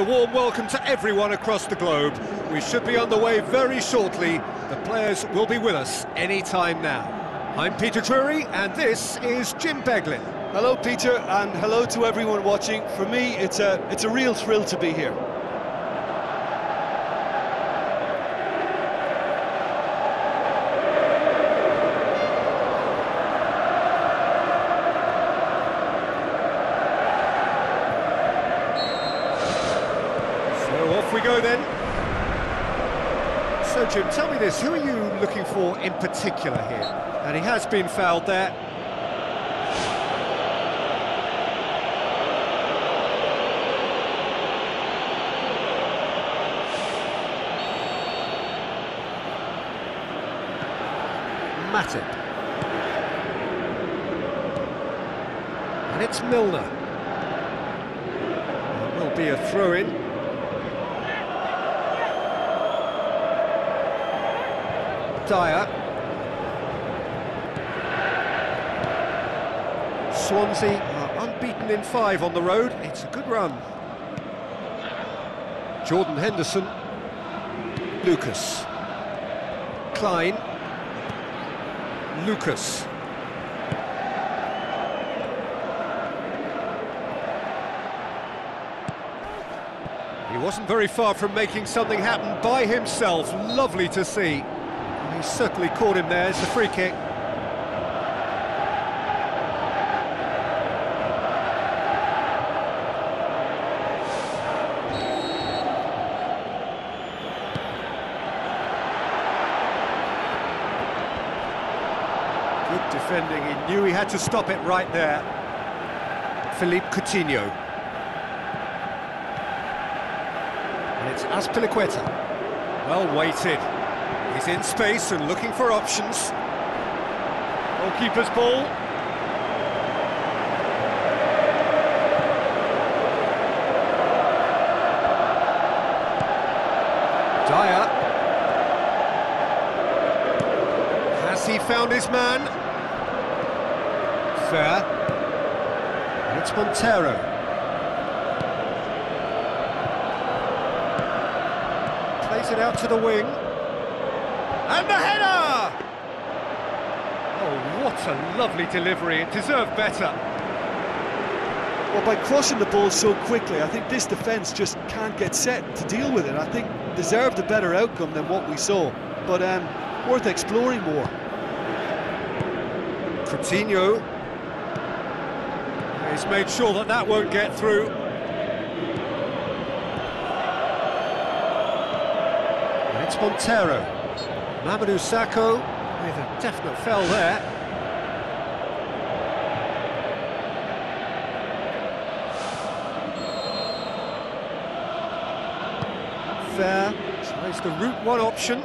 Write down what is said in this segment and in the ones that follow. a warm welcome to everyone across the globe. We should be on the way very shortly. The players will be with us any time now. I'm Peter Drury, and this is Jim Beglin. Hello, Peter, and hello to everyone watching. For me, it's a real thrill to be here. So Jim, tell me this, who are you looking for in particular here? And he has been fouled there. Matip. And it's Milner. There will be a throw-in. Dyer. Swansea are unbeaten in 5 on the road. It's a good run. Jordan Henderson. Lucas. Klein. Lucas. He wasn't very far from making something happen by himself. Lovely to see. He certainly caught him there. It's a free kick. Good defending. He knew he had to stop it right there. Philippe Coutinho. And it's Azpilicueta. Well weighted. He's in space and looking for options. Goalkeeper's ball. Dyer. Has he found his man? Fair. And it's Montero. Plays it out to the wing. And the header! Oh, what a lovely delivery. It deserved better. Well, by crossing the ball so quickly, I think this defence just can't get set to deal with it. I think deserved a better outcome than what we saw, but worth exploring more. Coutinho. He's made sure that that won't get through. And it's Montero. Mamadou Sakho with a definite foul there. Fair, tries the route one option.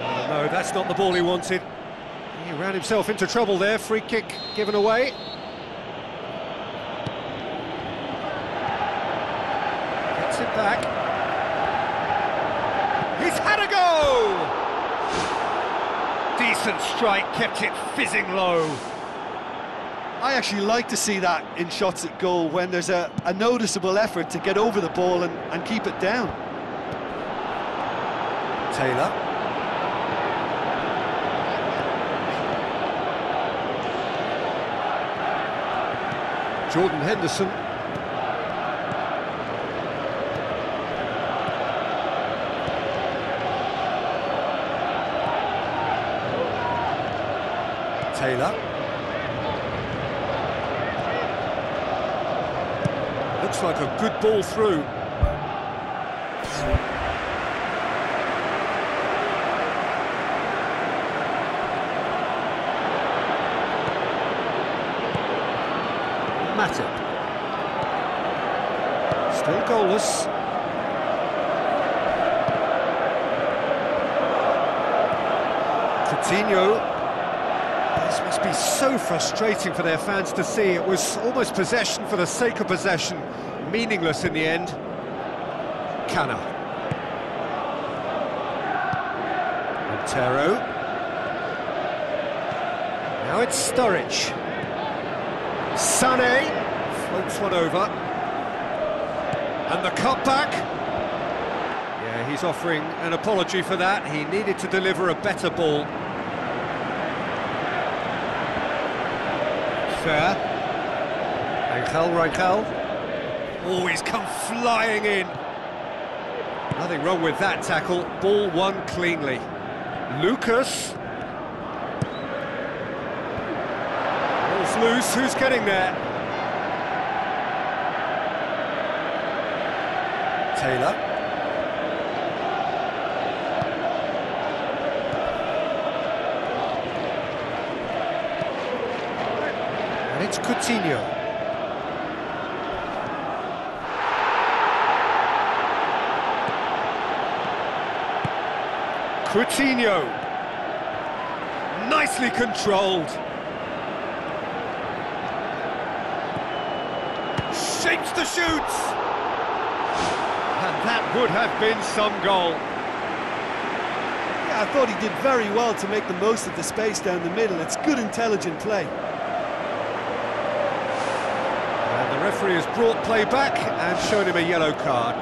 Oh, no, that's not the ball he wanted. He ran himself into trouble there. Free kick given away. It back. He's had a go! Decent strike, kept it fizzing low. I actually like to see that in shots at goal, when there's a noticeable effort to get over the ball and keep it down. Taylor. Jordan Henderson. Taylor. Looks like a good ball through. Matip. Still goalless. Coutinho. This must be so frustrating for their fans to see. It was almost possession for the sake of possession. Meaningless in the end. Kana. Montero. Now Now it's Sturridge. Sané floats one over. And the cutback. Yeah, he's offering an apology for that. He needed to deliver a better ball. Fair. Angel Rangel. Oh, he's come flying in. Nothing wrong with that tackle. Ball won cleanly. Lucas. Ball's loose. Who's getting there? Taylor. And it's Coutinho. Coutinho, nicely controlled, shapes the shoots, and that would have been some goal. Yeah, I thought he did very well to make the most of the space down the middle. It's good, intelligent play. And the referee has brought play back and shown him a yellow card.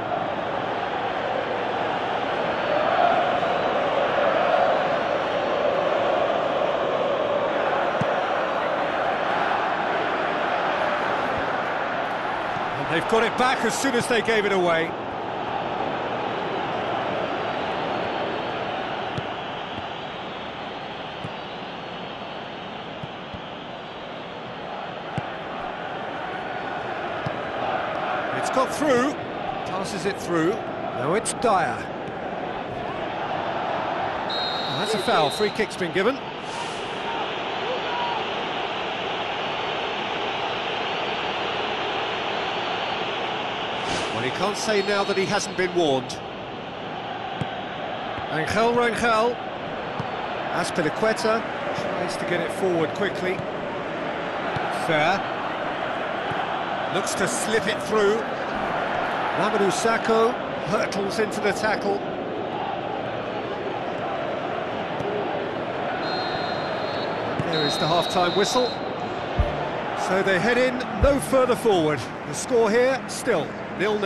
They've got it back as soon as they gave it away. It's got through, passes it through. Now it's Dyer. Oh, that's a foul, free kick's been given. He can't say now that he hasn't been warned. Angel Rangel. Azpilicueta tries to get it forward quickly. Fair. Looks to slip it through. Mamadou Sakho hurtles into the tackle. There is the half-time whistle. So they head in no further forward. The score here still 0-0.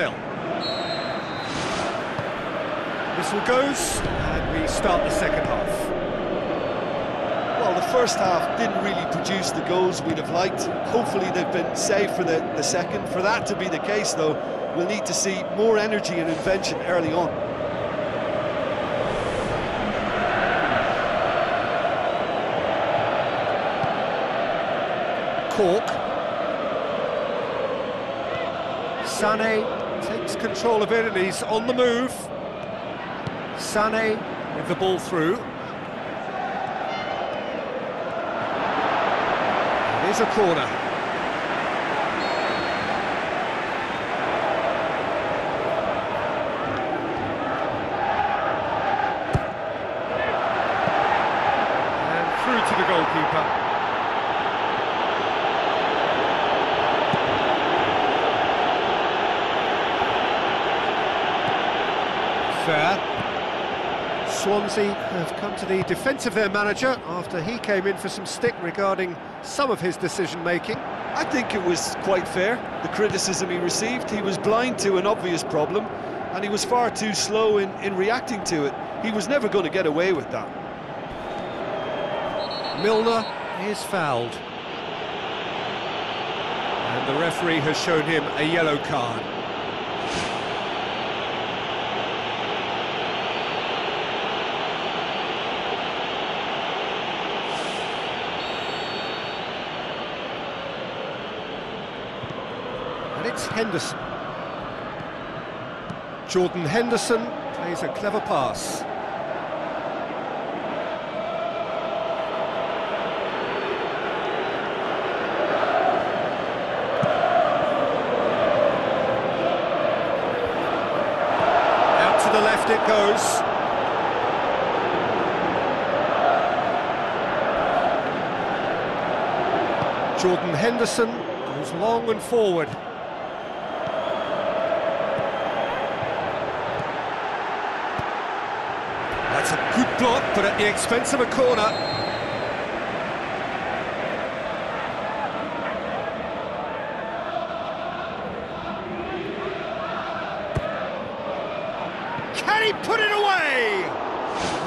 Whistle goes, and we start the second half. Well, the first half didn't really produce the goals we'd have liked. Hopefully they've been saved for the second. For that to be the case, though, we'll need to see more energy and invention early on. Cork. Sané takes control of it and he's on the move. Sané with the ball through. It is a corner. And through to the goalkeeper. Swansea have come to the defence of their manager after he came in for some stick regarding some of his decision-making. I think it was quite fair, the criticism he received. He was blind to an obvious problem, and he was far too slow in reacting to it. He was never going to get away with that. Milner is fouled. And the referee has shown him a yellow card. Henderson. Jordan Henderson plays a clever pass. Out to the left it goes. Jordan Henderson goes long and forward. That's a good block, but at the expense of a corner. and he put it away!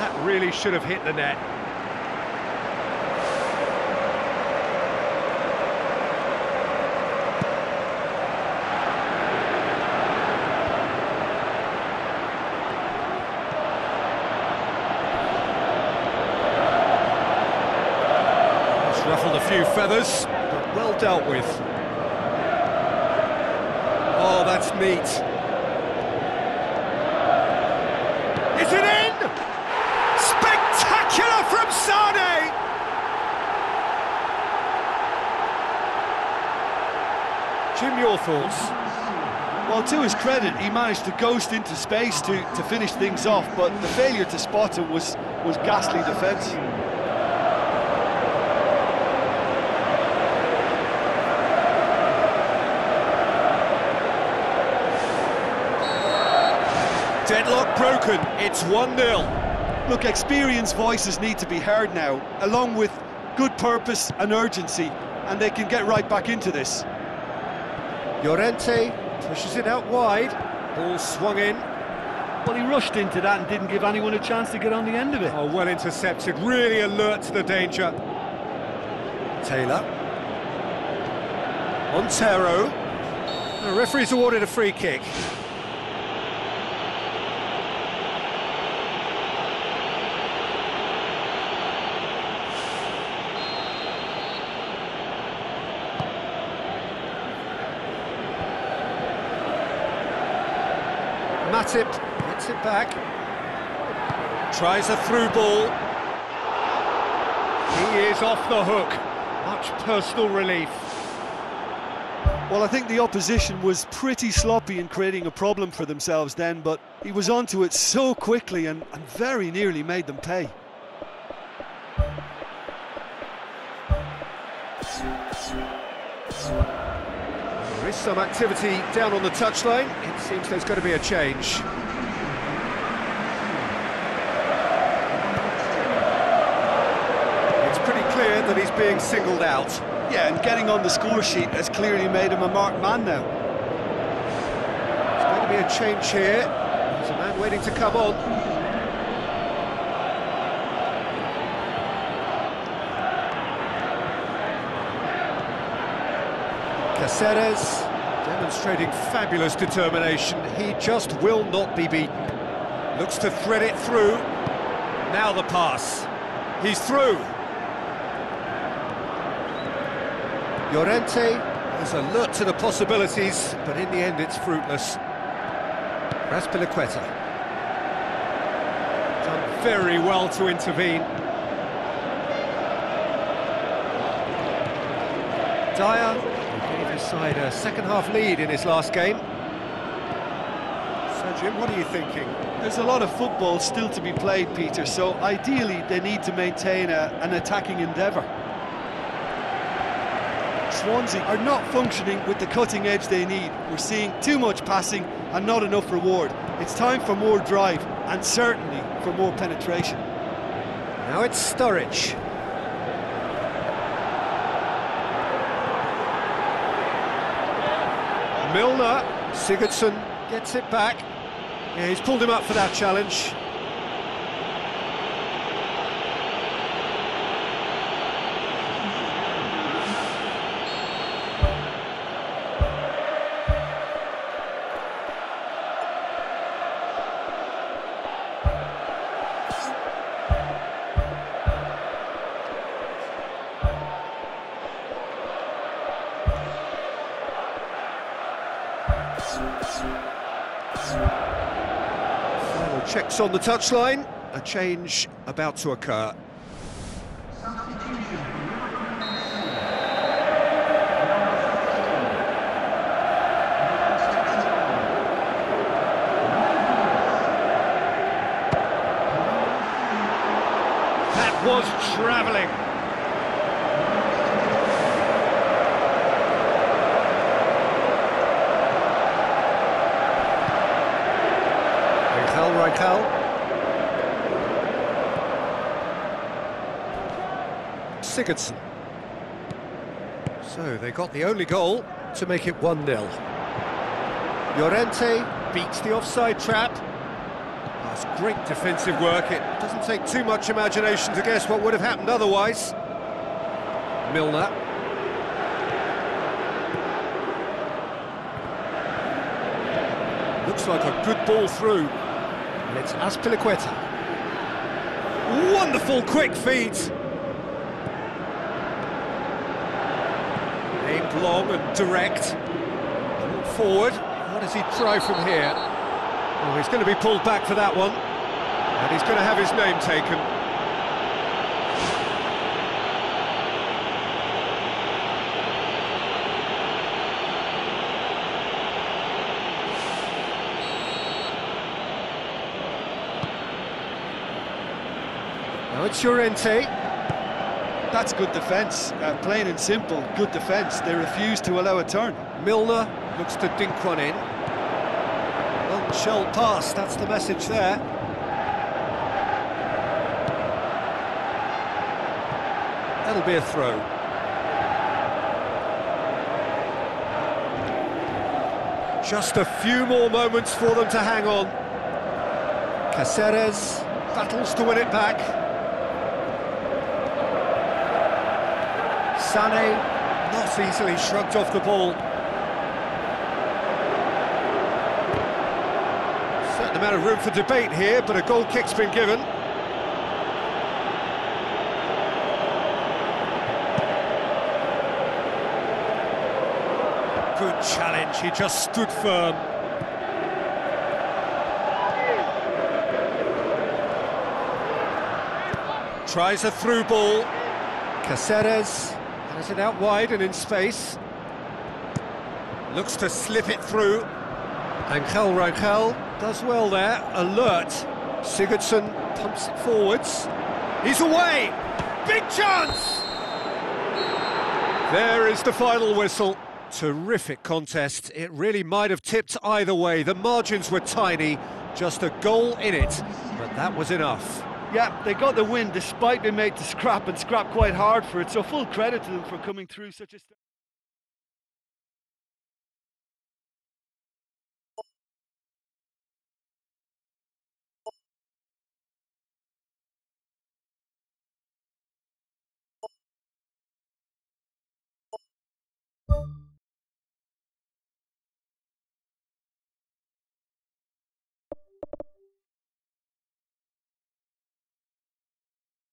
That really should have hit the net. Ruffled a few feathers, but well dealt with. Oh, that's neat. Is it in? Spectacular from Sané! Jim, your thoughts? Well, to his credit, he managed to ghost into space to finish things off, but the failure to spot him was ghastly defence. Deadlock broken, it's 1-0. Look, experienced voices need to be heard now, along with good purpose and urgency, and they can get right back into this. Llorente pushes it out wide, ball swung in. Well, he rushed into that and didn't give anyone a chance to get on the end of it. Oh, well intercepted, really alert to the danger. Taylor. Montero. The referee's awarded a free kick. Matip hits it back, tries a through ball. He is off the hook. Much personal relief. Well, I think the opposition was pretty sloppy in creating a problem for themselves then, but he was onto it so quickly and very nearly made them pay. There is some activity down on the touchline. It seems there's going to be a change. It's pretty clear that he's being singled out. Yeah, and getting on the score sheet has clearly made him a marked man now. There's going to be a change here. There's a man waiting to come on. Caceres demonstrating fabulous determination. He just will not be beaten. Looks to thread it through. Now the pass. He's through. Llorente is alert to the possibilities, but in the end it's fruitless. Azpilicueta. Done very well to intervene. Dyer gave his side a second-half lead in his last game. So, Jim, what are you thinking? There's a lot of football still to be played, Peter, so ideally they need to maintain an attacking endeavour. Swansea are not functioning with the cutting edge they need. We're seeing too much passing and not enough reward. It's time for more drive and certainly for more penetration. Now it's Sturridge. Milner, Sigurdsson gets it back. Yeah, he's pulled him up for that challenge. Final checks on the touchline. A change about to occur. That was travelling. Sigurdsson. So they got the only goal to make it 1-0. Llorente beats the offside trap. Great defensive work. It doesn't take too much imagination to guess what would have happened otherwise. Milner. Looks like a good ball through. And it's Azpilicueta. Wonderful quick feet. Aimed long and direct. Forward. What does he try from here? Oh, he's going to be pulled back for that one. And he's going to have his name taken. Now it's Llorente. That's good defence, plain and simple, good defence. They refuse to allow a turn. Milner looks to dink one in. Long shell pass, that's the message there. That'll be a throw. Just a few more moments for them to hang on. Caceres battles to win it back. Sané not easily shrugged off the ball. Certain amount of room for debate here, but a goal kick's been given. Good challenge, he just stood firm. Tries a through ball. Caceres has it out wide and in space. Looks to slip it through. Angel Rangel does well there, alert. Sigurdsson pumps it forwards. He's away! Big chance! There is the final whistle. Terrific contest. It really might have tipped either way. The margins were tiny, just a goal in it, but that was enough. Yeah, they got the win despite being made to scrap, and scrap quite hard for it, so full credit to them for coming through such a...